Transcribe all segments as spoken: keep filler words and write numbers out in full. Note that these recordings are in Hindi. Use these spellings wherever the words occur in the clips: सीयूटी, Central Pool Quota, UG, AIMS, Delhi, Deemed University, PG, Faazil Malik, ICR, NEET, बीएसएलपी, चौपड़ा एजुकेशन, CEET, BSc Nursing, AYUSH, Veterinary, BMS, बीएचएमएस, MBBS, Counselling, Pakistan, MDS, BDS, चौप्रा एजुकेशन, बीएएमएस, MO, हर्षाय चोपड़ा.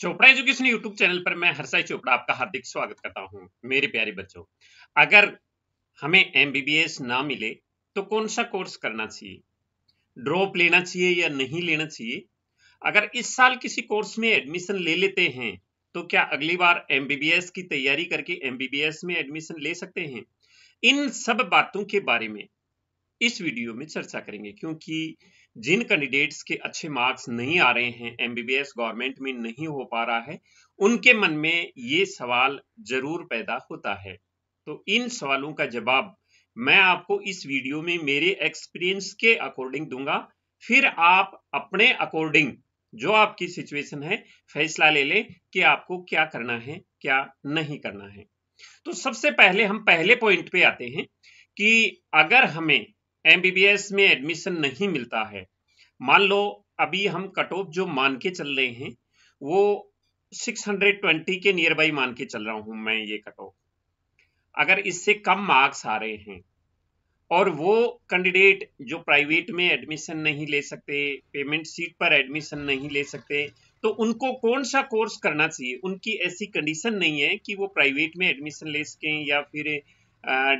चौपड़ा एजुकेशन यूट्यूब चैनल पर मैं हर्षाय चोपड़ा आपका हार्दिक स्वागत करता हूं। मेरे प्यारे बच्चों, अगर हमें एमबीबीएस ना मिले तो कौन सा कोर्स करना चाहिए, ड्रॉप लेना चाहिए या नहीं लेना चाहिए? अगर इस साल किसी कोर्स में एडमिशन ले लेते हैं तो क्या अगली बार एमबीबीएस की तैयारी करके एमबीबीएस में एडमिशन ले सकते हैं? इन सब बातों के बारे में इस वीडियो में चर्चा करेंगे, क्योंकि जिन कैंडिडेट्स के अच्छे मार्क्स नहीं आ रहे हैं, एमबीबीएस गवर्नमेंट में नहीं हो पा रहा है, उनके मन में ये सवाल जरूर पैदा होता है। तो इन सवालों का जवाब मैं आपको इस वीडियो में मेरे एक्सपीरियंस के अकॉर्डिंग दूंगा। फिर आप अपने अकॉर्डिंग जो आपकी सिचुएशन है फैसला ले लें कि आपको क्या करना है क्या नहीं करना है। तो सबसे पहले हम पहले पॉइंट पे आते हैं कि अगर हमें एमबीबीएस में एडमिशन नहीं मिलता है, मान लो अभी हम कट ऑफ जो मान के चल रहे हैं वो छह सौ बीस के नियर बाई मान के चल रहा हूं मैं, ये कट ऑफ। अगर इससे कम मार्क्स आ रहे हैं और वो कैंडिडेट जो प्राइवेट में एडमिशन नहीं ले सकते, पेमेंट सीट पर एडमिशन नहीं ले सकते, तो उनको कौन सा कोर्स करना चाहिए? उनकी ऐसी कंडीशन नहीं है कि वो प्राइवेट में एडमिशन ले सकें या फिर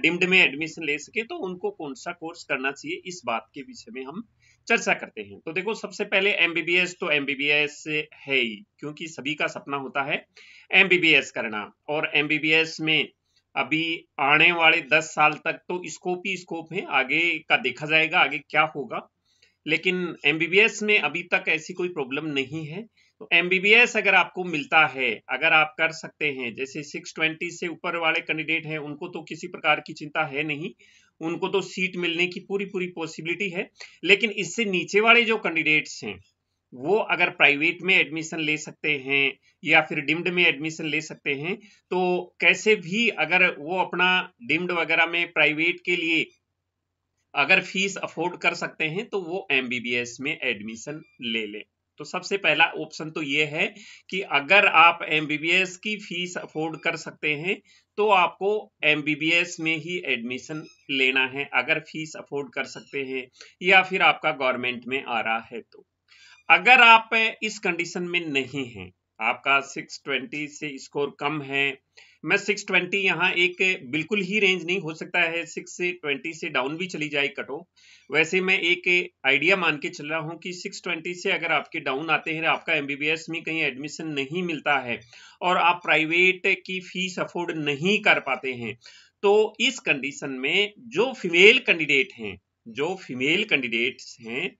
डिम्ड में एडमिशन ले सके, तो उनको कौन सा कोर्स करना चाहिए, इस बात के विषय में हम चर्चा करते हैं। तो देखो, सबसे पहले एमबीबीएस तो एमबीबीएस है ही, क्योंकि सभी का सपना होता है एमबीबीएस करना। और एमबीबीएस में अभी आने वाले दस साल तक तो स्कोप ही स्कोप है, आगे का देखा जाएगा आगे क्या होगा, लेकिन एमबीबीएस में अभी तक ऐसी कोई प्रॉब्लम नहीं है। तो एमबीबीएस अगर आपको मिलता है, अगर आप कर सकते हैं, जैसे छह सौ बीस से ऊपर वाले कैंडिडेट हैं उनको तो किसी प्रकार की चिंता है नहीं, उनको तो सीट मिलने की पूरी पूरी पॉसिबिलिटी है। लेकिन इससे नीचे वाले जो कैंडिडेट्स हैं वो अगर प्राइवेट में एडमिशन ले सकते हैं या फिर डिम्ड में एडमिशन ले सकते हैं, तो कैसे भी अगर वो अपना डिम्ड वगैरह में प्राइवेट के लिए अगर फीस अफोर्ड कर सकते हैं तो वो एमबीबीएस में एडमिशन ले लें। तो सबसे पहला ऑप्शन तो ये है कि अगर आप एमबीबीएस की फीस अफोर्ड कर सकते हैं तो आपको एमबीबीएस में ही एडमिशन लेना है, अगर फीस अफोर्ड कर सकते हैं या फिर आपका गवर्नमेंट में आ रहा है। तो अगर आप इस कंडीशन में नहीं हैं, आपका छह सौ बीस से स्कोर कम है, मैं छह सौ बीस यहाँ एक बिल्कुल ही रेंज नहीं, हो सकता है छह सौ बीस से डाउन भी चली जाए कट ऑफ। वैसे मैं एक आइडिया मान के चल रहा हूँ कि छह सौ बीस से अगर आपके डाउन आते हैं, आपका एमबीबीएस में कहीं एडमिशन नहीं मिलता है और आप प्राइवेट की फीस अफोर्ड नहीं कर पाते हैं, तो इस कंडीशन में जो फीमेल कैंडिडेट हैं जो फीमेल कैंडिडेट्स हैं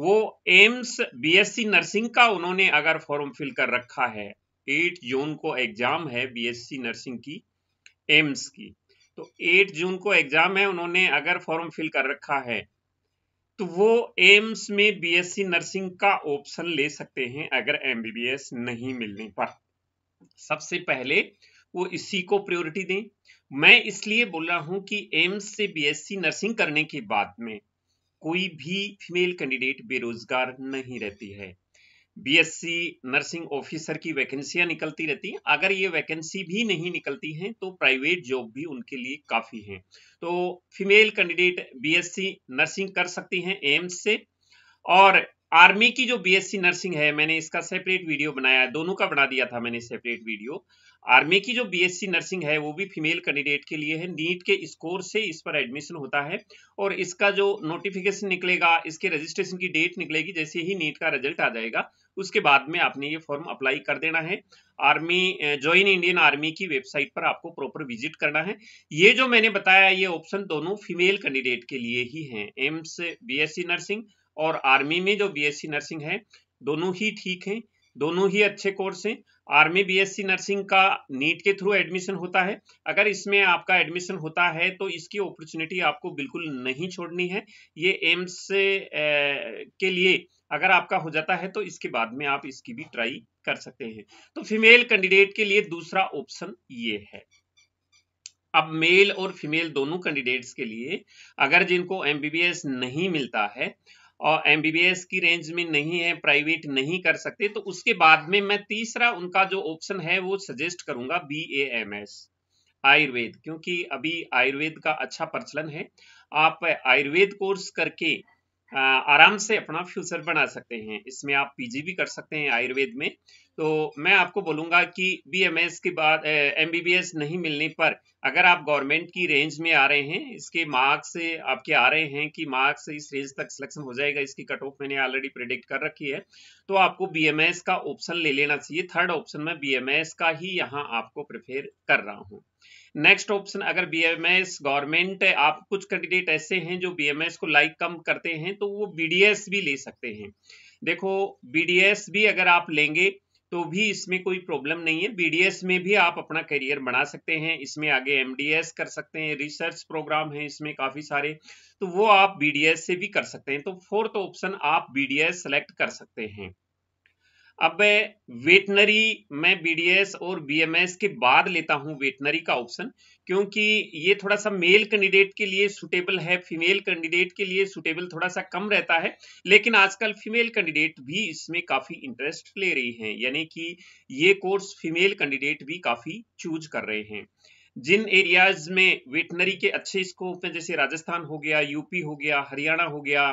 वो एम्स बीएससी नर्सिंग का उन्होंने अगर फॉर्म फिल कर रखा है, आठ जून को एग्जाम है बीएससी नर्सिंग की एम्स की, तो आठ जून को एग्जाम है, उन्होंने अगर फॉर्म फिल कर रखा है तो वो एम्स में बीएससी नर्सिंग का ऑप्शन ले सकते हैं अगर एमबीबीएस नहीं मिलने पर। सबसे पहले वो इसी को प्रायोरिटी दें। मैं इसलिए बोल रहा हूं कि एम्स से बीएससी नर्सिंग करने के बाद में कोई भी फीमेल कैंडिडेट बेरोजगार नहीं रहती है। बीएससी नर्सिंग ऑफिसर की वैकेंसियां निकलती रहती हैं, अगर ये वैकेंसी भी नहीं निकलती हैं तो प्राइवेट जॉब भी उनके लिए काफ़ी हैं। तो फीमेल कैंडिडेट बीएससी नर्सिंग कर सकती हैं एम्स से। और आर्मी की जो बीएससी नर्सिंग है, मैंने इसका सेपरेट वीडियो बनाया है, दोनों का बना दिया था मैंने सेपरेट वीडियो। आर्मी की जो बीएससी नर्सिंग है वो भी फीमेल कैंडिडेट के लिए है, नीट के स्कोर से इस पर एडमिशन होता है और इसका जो नोटिफिकेशन निकलेगा, इसके रजिस्ट्रेशन की डेट निकलेगी, जैसे ही नीट का रिजल्ट आ जाएगा उसके बाद में आपने ये फॉर्म अप्लाई कर देना है। आर्मी ज्वाइन इंडियन आर्मी की वेबसाइट पर आपको प्रॉपर विजिट करना है। ये जो मैंने बताया ये ऑप्शन दोनों फीमेल कैंडिडेट के लिए ही है, एम्स बीएससी नर्सिंग और आर्मी में जो बीएससी नर्सिंग है, दोनों ही ठीक हैं, दोनों ही अच्छे कोर्स हैं। आर्मी बीएससी नर्सिंग का नीट के थ्रू एडमिशन होता है, अगर इसमें आपका एडमिशन होता है तो इसकी अपॉर्चुनिटी आपको बिल्कुल नहीं छोड़नी है। ये एम्स से के लिए अगर आपका हो जाता है तो इसके बाद में आप इसकी भी ट्राई कर सकते हैं। तो फीमेल कैंडिडेट के लिए दूसरा ऑप्शन ये है। अब मेल और फीमेल दोनों कैंडिडेट्स के लिए अगर जिनको एमबीबीएस नहीं मिलता है और एमबीबीएस की रेंज में नहीं है, प्राइवेट नहीं कर सकते, तो उसके बाद में मैं तीसरा उनका जो ऑप्शन है वो सजेस्ट करूंगा बीएएमएस आयुर्वेद, क्योंकि अभी आयुर्वेद का अच्छा प्रचलन है। आप आयुर्वेद कोर्स करके आराम से अपना फ्यूचर बना सकते हैं, इसमें आप पीजी भी कर सकते हैं आयुर्वेद में। तो मैं आपको बोलूँगा कि बीएमएस के बाद एमबीबीएस नहीं मिलने पर अगर आप गवर्नमेंट की रेंज में आ रहे हैं, इसके मार्क्स आपके आ रहे हैं कि मार्क्स इस रेंज तक सिलेक्शन हो जाएगा, इसकी कट ऑफ मैंने ऑलरेडी प्रेडिक्ट कर रखी है, तो आपको बीएमएस का ऑप्शन ले लेना चाहिए। थर्ड ऑप्शन में बीएमएस का ही यहाँ आपको प्रेफर कर रहा हूँ। नेक्स्ट ऑप्शन, अगर बीएमएस गवर्नमेंट, आप कुछ कैंडिडेट ऐसे हैं जो बीएमएस को लाइक कम करते हैं तो वो बीडीएस भी ले सकते हैं। देखो बीडीएस भी अगर आप लेंगे तो भी इसमें कोई प्रॉब्लम नहीं है, बीडीएस में भी आप अपना करियर बना सकते हैं, इसमें आगे एमडीएस कर सकते हैं, रिसर्च प्रोग्राम है इसमें काफी सारे, तो वो आप बीडीएस से भी कर सकते हैं। तो फोर्थ ऑप्शन आप बीडीएस सेलेक्ट कर सकते हैं। अब वेटनरी मैं बीडीएस और बीएमएस के बाद लेता हूं वेटनरी का ऑप्शन, क्योंकि ये थोड़ा सा मेल कैंडिडेट के लिए सुटेबल है, फीमेल कैंडिडेट के लिए सुटेबल थोड़ा सा कम रहता है, लेकिन आजकल फीमेल कैंडिडेट भी इसमें काफ़ी इंटरेस्ट ले रही हैं, यानी कि ये कोर्स फीमेल कैंडिडेट भी काफ़ी चूज कर रहे हैं। जिन एरियाज में वेटनरी के अच्छे स्कोप हैं, जैसे राजस्थान हो गया, यूपी हो गया, हरियाणा हो गया,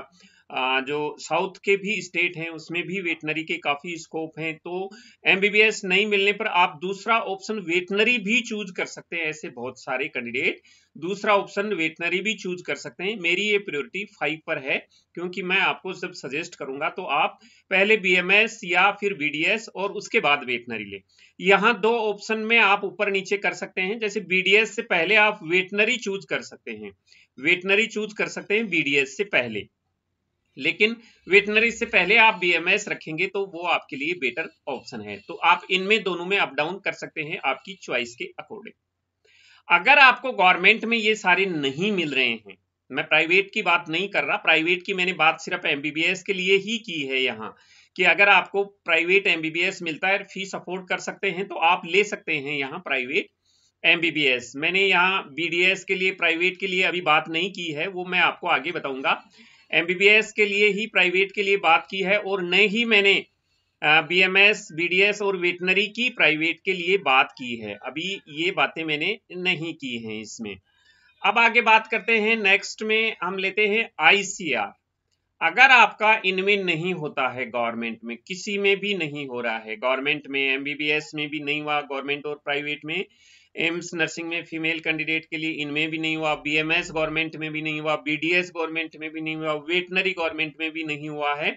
जो साउथ के भी स्टेट हैं उसमें भी वेटनरी के काफ़ी स्कोप हैं, तो एमबीबीएस नहीं मिलने पर आप दूसरा ऑप्शन वेटनरी भी चूज कर सकते हैं। ऐसे बहुत सारे कैंडिडेट दूसरा ऑप्शन वेटनरी भी चूज कर सकते हैं। मेरी ये प्रायोरिटी फाइव पर है, क्योंकि मैं आपको सब सजेस्ट करूंगा तो आप पहले बीएमएस या फिर बीडीएस और उसके बाद वेटनरी लें। यहाँ दो ऑप्शन में आप ऊपर नीचे कर सकते हैं, जैसे बीडीएस से पहले आप वेटनरी चूज कर सकते हैं, वेटनरी चूज कर सकते हैं बीडीएस से पहले, लेकिन वेटनरी से पहले आप बीएमएस रखेंगे तो वो आपके लिए बेटर ऑप्शन है। तो आप इनमें दोनों में अप डाउन कर सकते हैं आपकी चॉइस के अकॉर्डिंग। अगर आपको गवर्नमेंट में ये सारे नहीं मिल रहे हैं, मैं प्राइवेट की बात नहीं कर रहा, प्राइवेट की मैंने बात सिर्फ एमबीबीएस के लिए ही की है यहाँ, कि अगर आपको प्राइवेट एमबीबीएस मिलता है, फीस अफोर्ड कर सकते हैं तो आप ले सकते हैं यहाँ प्राइवेट एमबीबीएस। मैंने यहाँ बीडीएस के लिए, प्राइवेट के लिए अभी बात नहीं की है, वो मैं आपको आगे बताऊंगा। एमबीबीएस के लिए ही प्राइवेट के लिए बात की है, और न ही मैंने बीएमएस, बीडीएस और वेटनरी की प्राइवेट के लिए बात की है, अभी ये बातें मैंने नहीं की हैं इसमें। अब आगे बात करते हैं, नेक्स्ट में हम लेते हैं आईसीआर। अगर आपका इनमें नहीं होता है, गवर्नमेंट में किसी में भी नहीं हो रहा है, गवर्नमेंट में एमबीबीएस में भी नहीं हुआ, गवर्नमेंट और प्राइवेट में एम्स नर्सिंग में फीमेल कैंडिडेट के लिए इनमें भी नहीं हुआ, बीएमएस गवर्नमेंट में भी नहीं हुआ, बीडीएस गवर्नमेंट में भी नहीं हुआ, वेटनरी गवर्नमेंट में भी नहीं हुआ है,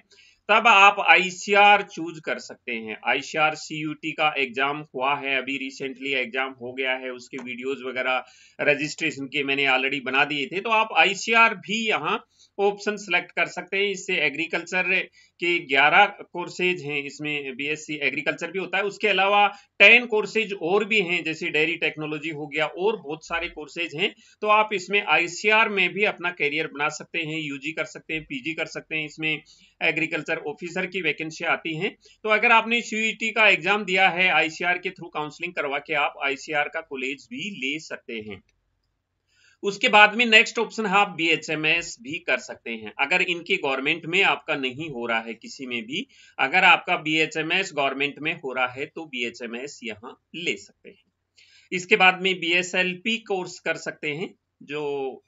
तब आप आईसीआर चूज कर सकते हैं। आईसीआर सीयूटी का एग्जाम हुआ है अभी रिसेंटली, एग्जाम हो गया है, उसके वीडियोस वगैरह रजिस्ट्रेशन के मैंने ऑलरेडी बना दिए थे, तो आप आईसीआर भी यहाँ ऑप्शन सिलेक्ट कर सकते हैं। इससे एग्रीकल्चर के ग्यारह कोर्सेज हैं, इसमें बीएससी एग्रीकल्चर भी होता है, उसके अलावा टेन कोर्सेज और भी हैं, जैसे डेयरी टेक्नोलॉजी हो गया, और बहुत सारे कोर्सेज हैं, तो आप इसमें आईसीआर में भी अपना करियर बना सकते हैं, यूजी कर सकते हैं, पीजी कर सकते हैं, इसमें एग्रीकल्चर ऑफिसर की वैकेंसी आती हैं। तो अगर आपने सीईटी का एग्जाम दिया है, आईसीआर के थ्रू काउंसलिंग करवा के आप आईसीआर का कॉलेज भी ले सकते हैं। उसके बाद में नेक्स्ट ऑप्शन है, आप बीएचएमएस भी कर सकते हैं। अगर इनके गवर्नमेंट में आपका नहीं हो रहा है किसी में भी, अगर आपका बीएचएमएस गवर्नमेंट में हो रहा है तो बीएचएमएस यहाँ ले सकते हैं। इसके बाद में बीएसएलपी कोर्स कर सकते हैं, जो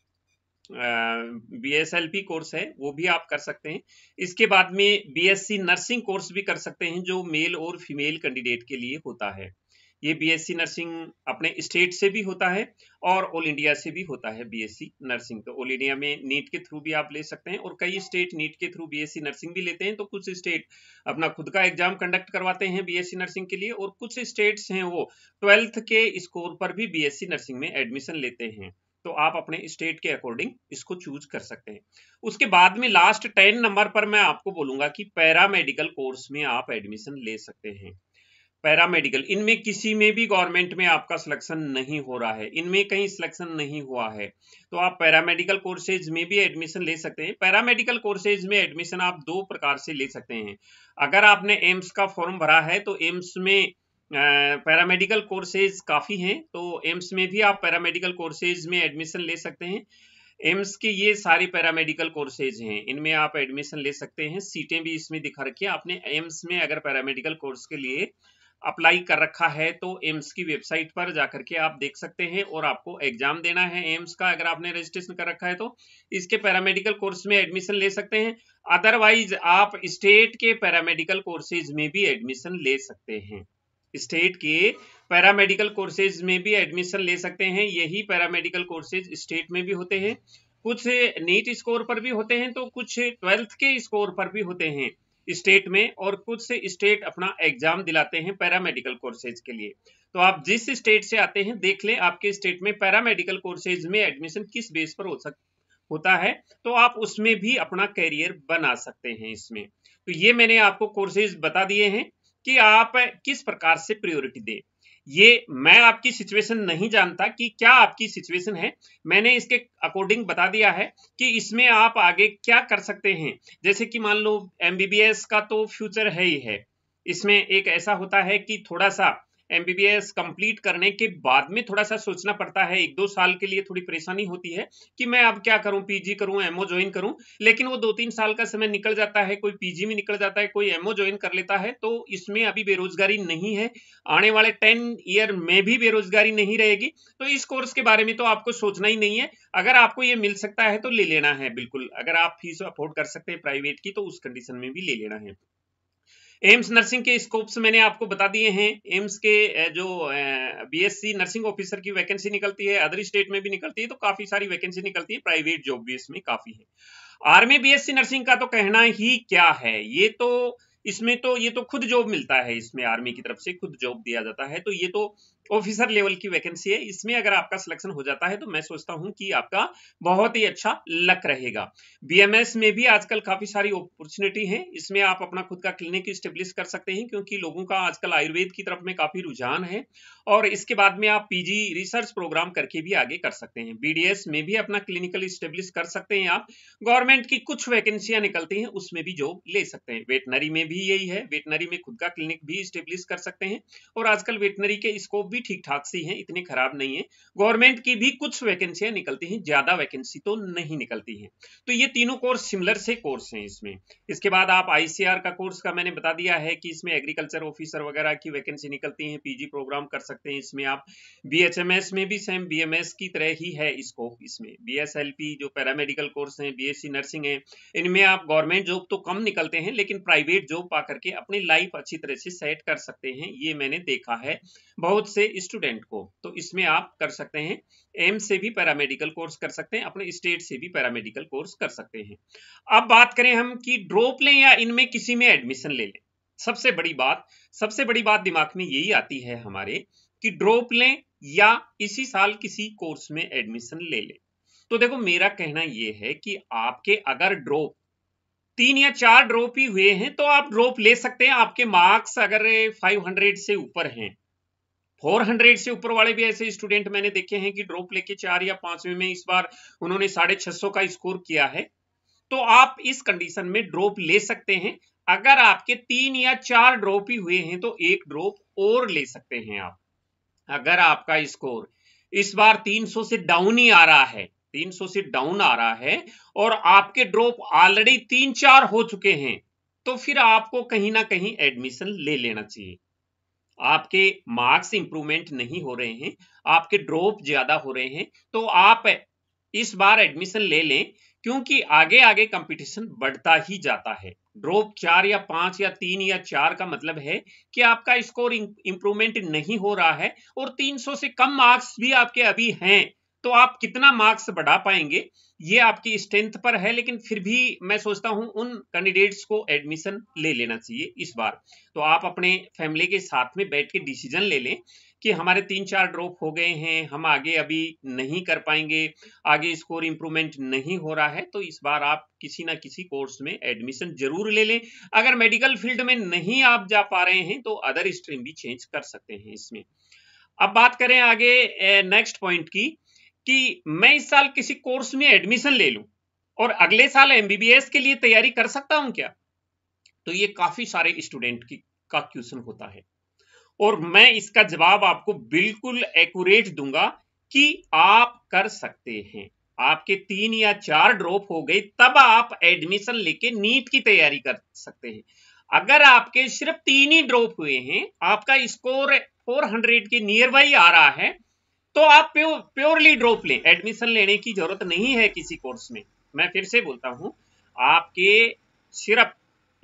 बीएसएलपी कोर्स है वो भी आप कर सकते हैं। इसके बाद में बीएससी नर्सिंग कोर्स भी कर सकते हैं, जो मेल और फीमेल कैंडिडेट के लिए होता है। ये बीएससी नर्सिंग अपने स्टेट से भी होता है और ऑल इंडिया से भी होता है बीएससी नर्सिंग, तो ऑल इंडिया में नीट के थ्रू भी आप ले सकते हैं, और कई स्टेट नीट के थ्रू बीएससी नर्सिंग भी लेते हैं, तो कुछ स्टेट अपना खुद का एग्जाम कंडक्ट करवाते हैं बीएससी नर्सिंग के लिए, और कुछ स्टेट्स हैं वो ट्वेल्थ के स्कोर पर भी बीएससी नर्सिंग में एडमिशन लेते हैं, तो आप अपने स्टेट के अकॉर्डिंग इसको चूज कर सकते हैं। उसके बाद में लास्ट टेन नंबर पर मैं आपको बोलूंगा कि पैरामेडिकल कोर्स में आप एडमिशन ले सकते हैं। पैरामेडिकल, इनमें किसी में भी गवर्नमेंट में आपका सिलेक्शन नहीं हो रहा है, इनमें कहीं सिलेक्शन नहीं हुआ है, तो आप पैरामेडिकल कोर्सेज में भी एडमिशन ले सकते हैं। पैरामेडिकल कोर्सेज में एडमिशन आप दो प्रकार से ले सकते हैं। अगर आपने एम्स का फॉर्म भरा है तो एम्स में पैरामेडिकल कोर्सेज काफ़ी हैं, तो एम्स में भी आप पैरामेडिकल कोर्सेज में एडमिशन ले सकते हैं। एम्स के ये सारे पैरामेडिकल कोर्सेज हैं, इनमें आप एडमिशन ले सकते हैं, सीटें भी इसमें दिखा रखी है। आपने एम्स में अगर पैरामेडिकल कोर्स के लिए अप्लाई कर रखा है तो एम्स की वेबसाइट पर जाकर के आप देख सकते हैं और आपको एग्जाम देना है एम्स का, अगर आपने रजिस्ट्रेशन कर रखा है तो इसके पैरामेडिकल कोर्स में एडमिशन ले सकते हैं। अदरवाइज आप स्टेट के पैरामेडिकल कोर्सेज में भी एडमिशन ले सकते हैं, स्टेट के पैरामेडिकल कोर्सेज में भी एडमिशन ले सकते हैं। यही पैरामेडिकल कोर्सेज स्टेट में भी होते हैं, कुछ नीट स्कोर पर भी होते हैं तो कुछ ट्वेल्थ के स्कोर पर भी होते हैं स्टेट में, और कुछ से स्टेट अपना एग्जाम दिलाते हैं पैरामेडिकल कोर्सेज के लिए। तो आप जिस स्टेट से आते हैं देख लें आपके स्टेट में पैरामेडिकल कोर्सेज में एडमिशन किस बेस पर हो सक होता है, तो आप उसमें भी अपना कैरियर बना सकते हैं इसमें। तो ये मैंने आपको कोर्सेज बता दिए हैं कि आप किस प्रकार से प्रायोरिटी दें। ये मैं आपकी सिचुएशन नहीं जानता कि क्या आपकी सिचुएशन है, मैंने इसके अकॉर्डिंग बता दिया है कि इसमें आप आगे क्या कर सकते हैं। जैसे कि मान लो एमबीबीएस का तो फ्यूचर है ही है, इसमें एक ऐसा होता है कि थोड़ा सा एमबीबीएस कंप्लीट करने के बाद में थोड़ा सा सोचना पड़ता है, एक दो साल के लिए थोड़ी परेशानी होती है कि मैं अब क्या करूं, पीजी करूं, एमओ ज्वाइन करूं, लेकिन वो दो तीन साल का समय निकल जाता है, कोई पीजी में निकल जाता है, कोई एमओ ज्वाइन कर लेता है। तो इसमें अभी बेरोजगारी नहीं है, आने वाले टेन ईयर में भी बेरोजगारी नहीं रहेगी, तो इस कोर्स के बारे में तो आपको सोचना ही नहीं है। अगर आपको ये मिल सकता है तो ले लेना है बिल्कुल, अगर आप फीस अफोर्ड कर सकते हैं प्राइवेट की तो उस कंडीशन में भी ले लेना है। एम्स नर्सिंग के स्कोप्स मैंने आपको बता दिए हैं, एम्स के जो बीएससी नर्सिंग ऑफिसर की वैकेंसी निकलती है, अदर स्टेट में भी निकलती है, तो काफी सारी वैकेंसी निकलती है, प्राइवेट जॉब भी इसमें काफी है। आर्मी बीएससी नर्सिंग का तो कहना ही क्या है, ये तो इसमें तो ये तो खुद जॉब मिलता है, इसमें आर्मी की तरफ से खुद जॉब दिया जाता है, तो ये तो ऑफिसर लेवल की वैकेंसी है। इसमें अगर आपका सिलेक्शन हो जाता है तो मैं सोचता हूं कि आपका बहुत ही अच्छा लक रहेगा। बीएमएस में भी आजकल काफी सारी अपॉर्चुनिटी है, इसमें आप अपना खुद का क्लिनिक इस्टेब्लिश कर सकते हैं क्योंकि लोगों का आजकल आयुर्वेद की तरफ में काफी रुझान है, और इसके बाद में आप पीजी रिसर्च प्रोग्राम करके भी आगे कर सकते हैं। बीडीएस में भी अपना क्लिनिकल इस्टेब्लिश कर सकते हैं आप, गवर्नमेंट की कुछ वैकेंसियां निकलती हैं उसमें भी जॉब ले सकते हैं। वेटनरी में भी यही है, वेटनरी में खुद का क्लिनिक भी इस्टेब्लिश कर सकते हैं, और आजकल वेटनरी के स्कोप भी ठीक ठाक सी हैं, इतने खराब नहीं है। गवर्नमेंट की भी कुछ वैकेंसियां निकलती हैं, ज्यादा वैकेंसी तो नहीं निकलती हैं। तो ये तीनों कोर्स सिमिलर से कोर्स हैं इसमें। इसके बाद आप आईसीआर का कोर्स का मैंने बता दिया है कि इसमें एग्रीकल्चर ऑफिसर वगैरह की वैकेंसी निकलती है, पीजी प्रोग्राम कर सकते हैं इसमें आप। बीएचएमएस में भी सेम बीएमएस की तरह ही है स्कोप इसमें। बीएसएलपी जो पैरामेडिकल कोर्स है, बीएससी नर्सिंग है, इनमें आप गवर्नमेंट जॉब तो कम निकलते हैं लेकिन प्राइवेट जॉब पा करके अपनी लाइफ अच्छी तरह से सेट कर सकते हैं, ये मैंने देखा है बहुत से स्टूडेंट को। तो इसमें आप कर सकते हैं, एम से भी पैरामेडिकल कोर्स कर सकते हैं, अपने स्टेट से भी पैरामेडिकल कोर्स कर सकते हैं। अब बात करें हम कि ड्रॉप लें या इनमें किसी में एडमिशन ले लें। सबसे बड़ी बात सबसे बड़ी बात दिमाग में यही आती है हमारे कि ड्रॉप लें या इसी साल किसी कोर्स में एडमिशन ले लें। तो देखो मेरा कहना यह है कि आपके अगर ड्रॉप तीन या चार ड्रॉप ही हुए हैं तो आप ड्रॉप ले सकते हैं। आपके मार्क्स अगर पाँच सौ से ऊपर हैं, चार सौ से ऊपर वाले भी ऐसे स्टूडेंट मैंने देखे हैं कि ड्रॉप लेके चार या पांचवें में इस बार उन्होंने साढ़े छह सौ का स्कोर किया है। तो आप इस कंडीशन में ड्रॉप ले सकते हैं। अगर आपके तीन या चार ड्रॉप ही हुए हैं तो एक ड्रॉप और ले सकते हैं आप। अगर आपका स्कोर इस बार तीन सौ से डाउन ही आ रहा है तीन सौ से डाउन आ रहा है और आपके ड्रॉप ऑलरेडी तीन चार हो चुके हैं तो फिर आपको कहीं ना कहीं एडमिशन ले लेना चाहिए। आपके मार्क्स इंप्रूवमेंट नहीं हो रहे हैं, आपके ड्रॉप ज्यादा हो रहे हैं, तो आप इस बार एडमिशन ले लें क्योंकि आगे आगे कंपटीशन बढ़ता ही जाता है। ड्रॉप चार या पांच या तीन या चार का मतलब है कि आपका स्कोर इंप्रूवमेंट नहीं हो रहा है और तीन सौ से कम मार्क्स भी आपके अभी हैं, तो आप कितना मार्क्स बढ़ा पाएंगे ये आपकी स्ट्रेंथ पर है। लेकिन फिर भी मैं सोचता हूं उन कैंडिडेट्स को एडमिशन ले लेना चाहिए इस बार। तो आप अपने फैमिली के साथ में बैठ के डिसीजन ले लें कि हमारे तीन चार ड्रॉप हो गए हैं, हम आगे अभी नहीं कर पाएंगे, आगे स्कोर इंप्रूवमेंट नहीं हो रहा है, तो इस बार आप किसी ना किसी कोर्स में एडमिशन जरूर ले लें। अगर मेडिकल फील्ड में नहीं आप जा पा रहे हैं तो अदर स्ट्रीम भी चेंज कर सकते हैं इसमें। अब बात करें आगे नेक्स्ट पॉइंट की कि मैं इस साल किसी कोर्स में एडमिशन ले लूं और अगले साल एमबीबीएस के लिए तैयारी कर सकता हूं क्या? तो ये काफी सारे स्टूडेंट की का क्वेश्चन होता है और मैं इसका जवाब आपको बिल्कुल एक्यूरेट दूंगा कि आप कर सकते हैं। आपके तीन या चार ड्रॉप हो गए तब आप एडमिशन लेके नीट की तैयारी कर सकते हैं। अगर आपके सिर्फ तीन ही ड्रॉप हुए हैं, आपका स्कोर चार सौ के नियर बाई आ रहा है, तो आप प्योर प्योरली ड्रॉप लें, एडमिशन लेने की जरूरत नहीं है किसी कोर्स में। मैं फिर से बोलता हूं, आपके सिर्फ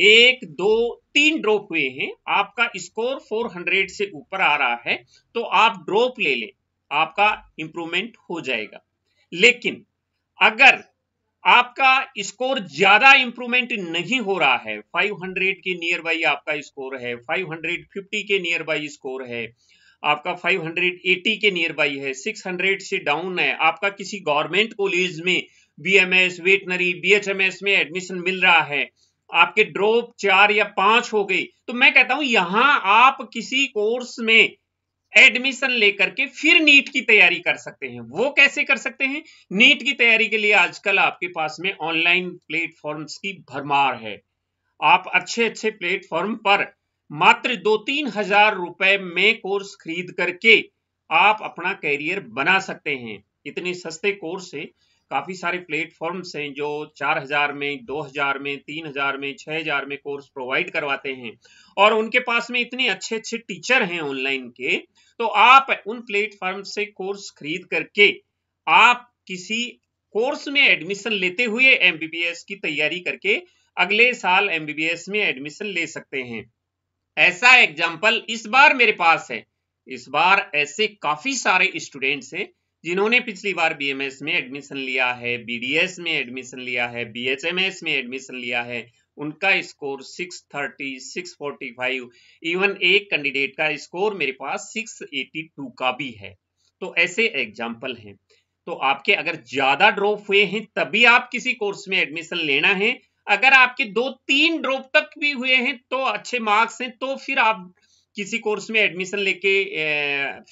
एक दो तीन ड्रॉप हुए हैं, आपका स्कोर चार सौ से ऊपर आ रहा है, तो आप ड्रॉप ले लें, आपका इंप्रूवमेंट हो जाएगा। लेकिन अगर आपका स्कोर ज्यादा इंप्रूवमेंट नहीं हो रहा है, पाँच सौ के नियर बाई आपका स्कोर है, पाँच सौ पचास के नियर बाई स्कोर है, आपका पाँच सौ अस्सी के नियर बाई है, छह सौ से डाउन है, आपका किसी गवर्नमेंट कॉलेज में बीएमएस, वेटनरी, बीएचएमएस में एडमिशन मिल रहा है, आपके ड्रॉप चार या पांच हो गई, तो मैं कहता हूं यहां आप किसी कोर्स में एडमिशन लेकर के फिर नीट की तैयारी कर सकते हैं। वो कैसे कर सकते हैं? नीट की तैयारी के लिए आजकल आपके पास में ऑनलाइन प्लेटफॉर्म्स की भरमार है। आप अच्छे अच्छे प्लेटफॉर्म पर मात्र दो तीन हजार रुपए में कोर्स खरीद करके आप अपना कैरियर बना सकते हैं। इतने सस्ते कोर्स है, काफी सारे प्लेटफॉर्म्स हैं जो चार हजार में, दो हजार में, तीन हजार में, छह हजार में कोर्स प्रोवाइड करवाते हैं, और उनके पास में इतने अच्छे अच्छे टीचर हैं ऑनलाइन के, तो आप उन प्लेटफॉर्म से कोर्स खरीद करके आप किसी कोर्स में एडमिशन लेते हुए एमबीबीएस की तैयारी करके अगले साल एमबीबीएस में एडमिशन ले सकते हैं। ऐसा एग्जाम्पल इस बार मेरे पास है। इस बार ऐसे काफी सारे स्टूडेंट्स हैं जिन्होंने पिछली बार बीएमएस में एडमिशन लिया है, बीडीएस में एडमिशन लिया है, बीएचएमएस में एडमिशन लिया है, उनका स्कोर छह सौ तीस, छह सौ पैंतालीस, इवन एक कैंडिडेट का स्कोर मेरे पास छह सौ बयासी का भी है। तो ऐसे एग्जाम्पल हैं। तो आपके अगर ज्यादा ड्रॉप हुए हैं तभी आप किसी कोर्स में एडमिशन लेना है, अगर आपके दो तीन ड्रॉप तक भी हुए हैं तो अच्छे मार्क्स हैं, तो फिर आप किसी कोर्स में एडमिशन लेके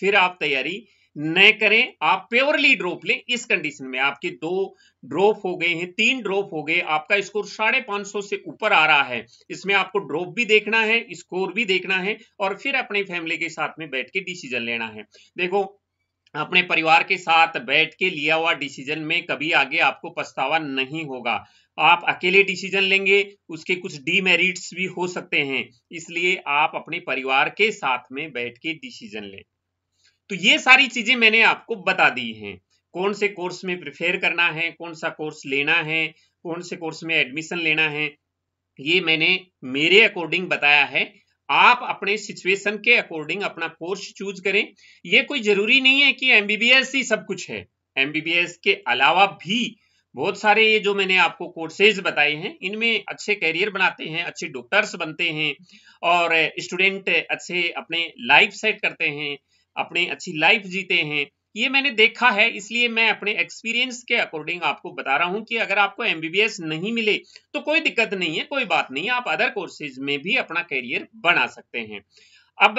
फिर आप तैयारी न करें, आप प्योरली ड्रॉप लें। इस कंडीशन में आपके दो ड्रॉप हो गए हैं, तीन ड्रॉप हो गए, आपका स्कोर साढ़े पांच सौ से ऊपर आ रहा है, इसमें आपको ड्रॉप भी देखना है, स्कोर भी देखना है, और फिर अपने फैमिली के साथ में बैठ के डिसीजन लेना है। देखो, अपने परिवार के साथ बैठ के लिया हुआ डिसीजन में कभी आगे आपको पछतावा नहीं होगा। आप अकेले डिसीजन लेंगे, उसके कुछ डीमेरिट्स भी हो सकते हैं, इसलिए आप अपने परिवार के साथ में बैठ के डिसीजन लें। तो ये सारी चीजें मैंने आपको बता दी हैं, कौन से कोर्स में प्रेफर करना है, कौन सा कोर्स लेना है, कौन से कोर्स में एडमिशन लेना है, ये मैंने मेरे अकॉर्डिंग बताया है। आप अपने सिचुएशन के अकॉर्डिंग अपना कोर्स चूज करें। ये कोई जरूरी नहीं है कि एमबीबीएस ही सब कुछ है, एमबीबीएस के अलावा भी बहुत सारे ये जो मैंने आपको कोर्सेज बताए हैं, इनमें अच्छे कैरियर बनाते हैं, अच्छे डॉक्टर्स बनते हैं, और स्टूडेंट अच्छे अपने लाइफ सेट करते हैं, अपने अच्छी लाइफ जीते हैं। ये मैंने देखा है, इसलिए मैं अपने एक्सपीरियंस के अकॉर्डिंग आपको बता रहा हूं कि अगर आपको एमबीबीएस नहीं मिले तो कोई दिक्कत नहीं है, कोई बात नहीं है, आप अदर कोर्सेज में भी अपना करियर बना सकते हैं। अब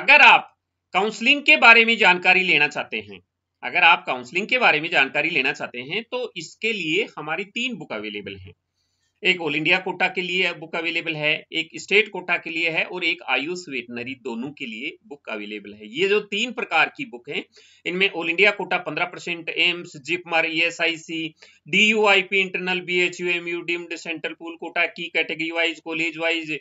अगर आप काउंसलिंग के बारे में जानकारी लेना चाहते हैं, अगर आप काउंसलिंग के बारे में जानकारी लेना चाहते हैं तो इसके लिए हमारी तीन बुक अवेलेबल है। एक ऑल इंडिया कोटा के लिए बुक अवेलेबल है, एक स्टेट कोटा के लिए है, और एक आयुष वेटनरी, दोनों के लिए बुक अवेलेबल है। ये जो तीन प्रकार की बुक हैं, इनमें ऑल इंडिया कोटा पंद्रह percent, AIIMS, JIPMER, ESIC, DUIP internal, BHUMU, deemed central pool quota की category wise, college wise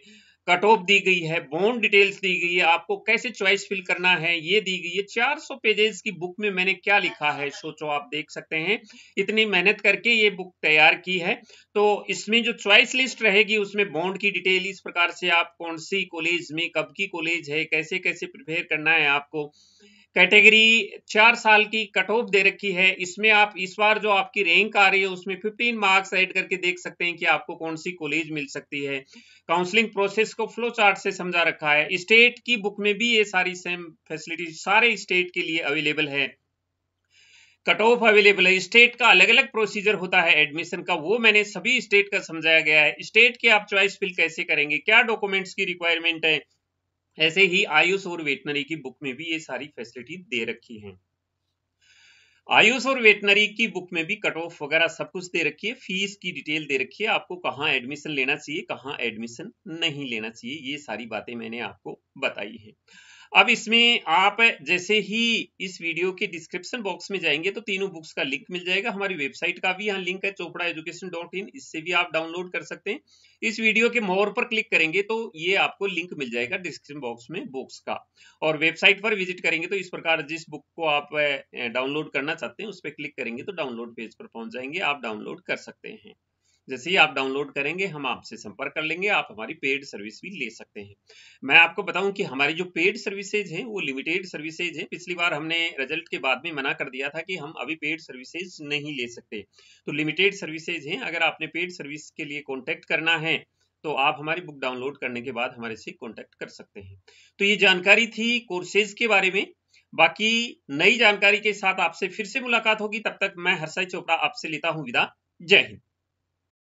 cut off दी गई है, बॉन्ड डिटेल्स दी गई है, आपको कैसे चॉइस फिल करना है ये दी गई है। चार सौ पेजेस की बुक में मैंने क्या लिखा है सोचो, आप देख सकते हैं, इतनी मेहनत करके ये बुक तैयार की है। तो इसमें जो चॉइस लिस्ट रहेगी उसमें बॉन्ड की डिटेल, इस प्रकार से आप कौन सी कॉलेज में, कब की कॉलेज है, कैसे कैसे प्रिपेयर करना है आपको। कैटेगरी चार साल की कट ऑफ दे रखी है, इसमें आप इस बार जो आपकी रैंक आ रही है उसमें पंद्रह मार्क्स ऐड करके देख सकते हैं कि आपको कौन सी कॉलेज मिल सकती है। काउंसलिंग प्रोसेस को फ्लो चार्ट से समझा रखा है। स्टेट की बुक में भी ये सारी सेम फैसिलिटी सारे स्टेट के लिए अवेलेबल है, कट ऑफ अवेलेबल है, स्टेट का अलग अलग प्रोसीजर होता है एडमिशन का, वो मैंने सभी स्टेट का समझाया गया है। स्टेट के आप चॉइस फिल कैसे करेंगे, क्या डॉक्यूमेंट्स की रिक्वायरमेंट है, ऐसे ही आयुष और वेटनरी की बुक में भी ये सारी फैसिलिटी दे रखी है। आयुष और वेटनरी की बुक में भी कट ऑफ वगैरह सब कुछ दे रखी है, फीस की डिटेल दे रखी है, आपको कहाँ एडमिशन लेना चाहिए, कहाँ एडमिशन नहीं लेना चाहिए, ये सारी बातें मैंने आपको बताई है। अब इसमें आप जैसे ही इस वीडियो के डिस्क्रिप्शन बॉक्स में जाएंगे तो तीनों बुक्स का लिंक मिल जाएगा। हमारी वेबसाइट का भी यहाँ लिंक है चौप्रा एजुकेशन डॉट इन, इससे भी आप डाउनलोड कर सकते हैं। इस वीडियो के मोर पर क्लिक करेंगे तो ये आपको लिंक मिल जाएगा डिस्क्रिप्शन बॉक्स में बुक्स का, और वेबसाइट पर विजिट करेंगे तो इस प्रकार जिस बुक को आप डाउनलोड करना चाहते हैं उस पर क्लिक करेंगे तो डाउनलोड पेज पर पहुंच जाएंगे, आप डाउनलोड कर सकते हैं। जैसे ही आप डाउनलोड करेंगे हम आपसे संपर्क कर लेंगे, आप हमारी पेड सर्विस भी ले सकते हैं। मैं आपको बताऊं कि हमारी जो पेड सर्विसेज हैं वो लिमिटेड सर्विसेज हैं। पिछली बार हमने रिजल्ट के बाद में मना कर दिया था कि हम अभी पेड सर्विसेज नहीं ले सकते, तो लिमिटेड सर्विसेज हैं। अगर आपने पेड सर्विस के लिए कॉन्टेक्ट करना है तो आप हमारी बुक डाउनलोड करने के बाद हमारे से कॉन्टेक्ट कर सकते हैं। तो ये जानकारी थी कोर्सेज के बारे में, बाकी नई जानकारी के साथ आपसे फिर से मुलाकात होगी। तब तक मैं हर्षाय चोपड़ा आपसे लेता हूँ विदा। जय हिंद।